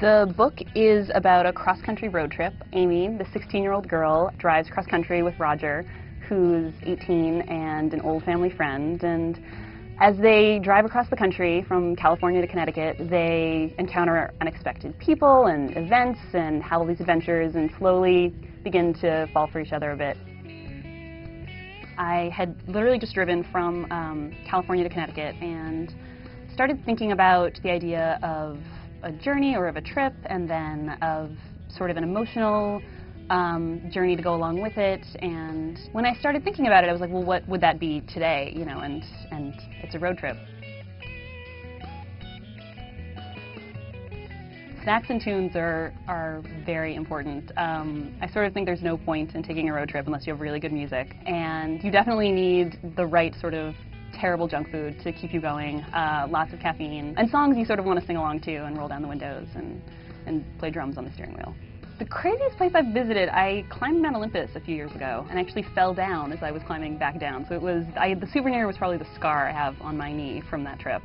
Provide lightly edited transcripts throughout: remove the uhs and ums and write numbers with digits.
The book is about a cross-country road trip. Amy, the 16-year-old girl, drives cross-country with Roger, who's 18 and an old family friend. And as they drive across the country from California to Connecticut, they encounter unexpected people and events and have all these adventures and slowly begin to fall for each other a bit. I had literally just driven from California to Connecticut and started thinking about the idea of a journey or of a trip, and then of sort of an emotional journey to go along with it. And when I started thinking about it, I was like, well, what would that be today? You know, and it's a road trip. Snacks and tunes are very important. I sort of think there's no point in taking a road trip unless you have really good music. And you definitely need the right sort of terrible junk food to keep you going, lots of caffeine, and songs you sort of want to sing along to and roll down the windows and play drums on the steering wheel. The craziest place I've visited, I climbed Mount Olympus a few years ago and actually fell down as I was climbing back down. So it was, the souvenir was probably the scar I have on my knee from that trip.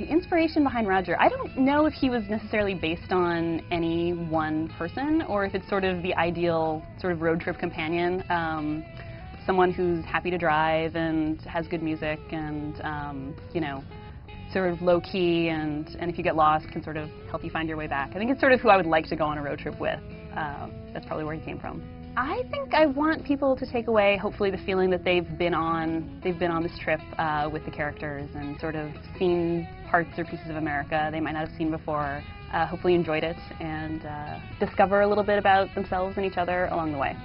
The inspiration behind Roger, I don't know if he was necessarily based on any one person or if it's sort of the ideal sort of road trip companion. Someone who's happy to drive and has good music and, you know, sort of low-key and if you get lost can sort of help you find your way back. I think it's sort of who I would like to go on a road trip with. That's probably where he came from. I think I want people to take away, hopefully, the feeling that they've been on this trip with the characters and sort of seen parts or pieces of America they might not have seen before. Hopefully enjoyed it and discover a little bit about themselves and each other along the way.